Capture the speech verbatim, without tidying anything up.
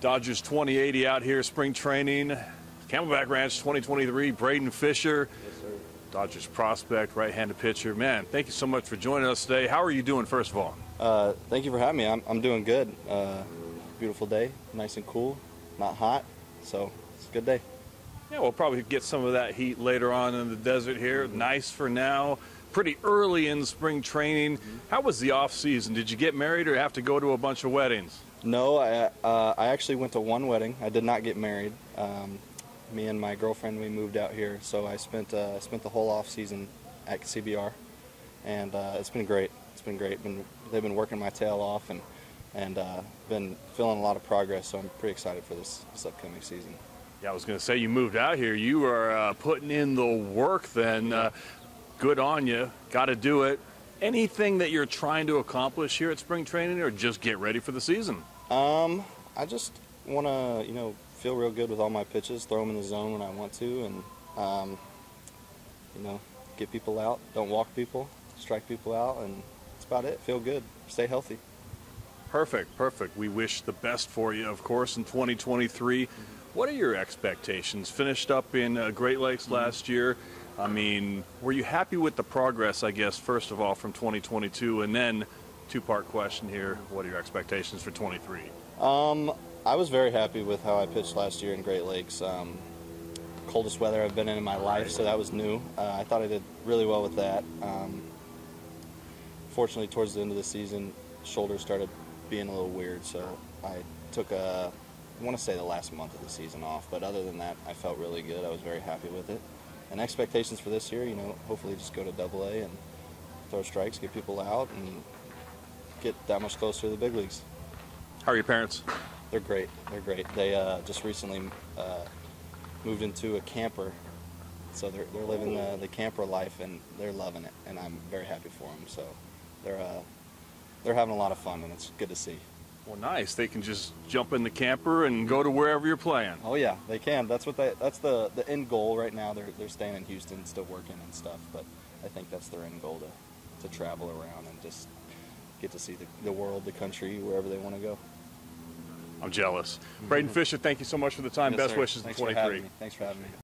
Dodgers twenty eighty out here, spring training. Camelback Ranch twenty twenty-three, Braydon Fisher. Yes, sir. Dodgers prospect, right-handed pitcher. Man, thank you so much for joining us today. How are you doing, first of all? Uh, thank you for having me. I'm, I'm doing good. Uh, beautiful day, nice and cool, not hot, so it's a good day. Yeah, we'll probably get some of that heat later on in the desert here. Mm-hmm. Nice for now. Pretty early in spring training. Mm-hmm. How was the off-season? Did you get married or have to go to a bunch of weddings? No, I, uh, I actually went to one wedding. I did not get married. Um, me and my girlfriend, we moved out here, so I spent uh, spent the whole off-season at C B R, and uh, it's been great. It's been great. Been, they've been working my tail off, and, and uh, been feeling a lot of progress, so I'm pretty excited for this, this upcoming season. Yeah, I was going to say, you moved out here. You are uh, putting in the work then. Uh, good on you. Got to do it. Anything that you're trying to accomplish here at spring training, or just get ready for the season? Um, I just want to, you know, feel real good with all my pitches, throw them in the zone when I want to, and, um, you know, get people out, don't walk people, strike people out, and that's about it. Feel good, stay healthy. Perfect, perfect. We wish the best for you, of course, in twenty twenty-three. What are your expectations? Finished up in uh, Great Lakes last year. I mean, were you happy with the progress, I guess, first of all, from twenty twenty-two? And then, two-part question here, what are your expectations for twenty-three? Um, I was very happy with how I pitched last year in Great Lakes. Um, coldest weather I've been in in my life, so that was new. Uh, I thought I did really well with that. Um, fortunately, towards the end of the season, shoulders started being a little weird, so I took a, I want to say the last month of the season off, but other than that, I felt really good. I was very happy with it. And expectations for this year, you know, hopefully just go to Double A and throw strikes, get people out, and get that much closer to the big leagues. How are your parents? They're great. They're great. They uh, just recently uh, moved into a camper, so they're, they're living the, the camper life, and they're loving it, and I'm very happy for them. So they're, uh, they're having a lot of fun, and it's good to see. Well, nice. They can just jump in the camper and go to wherever you're playing. Oh, yeah, they can. That's what they, that's the, the end goal right now. They're, they're staying in Houston, still working and stuff, but I think that's their end goal, to, to travel around and just get to see the, the world, the country, wherever they want to go. I'm jealous. Braydon Fisher, thank you so much for the time. Yes, Best sir. wishes in twenty-three. Thanks for having me. Thanks for having me.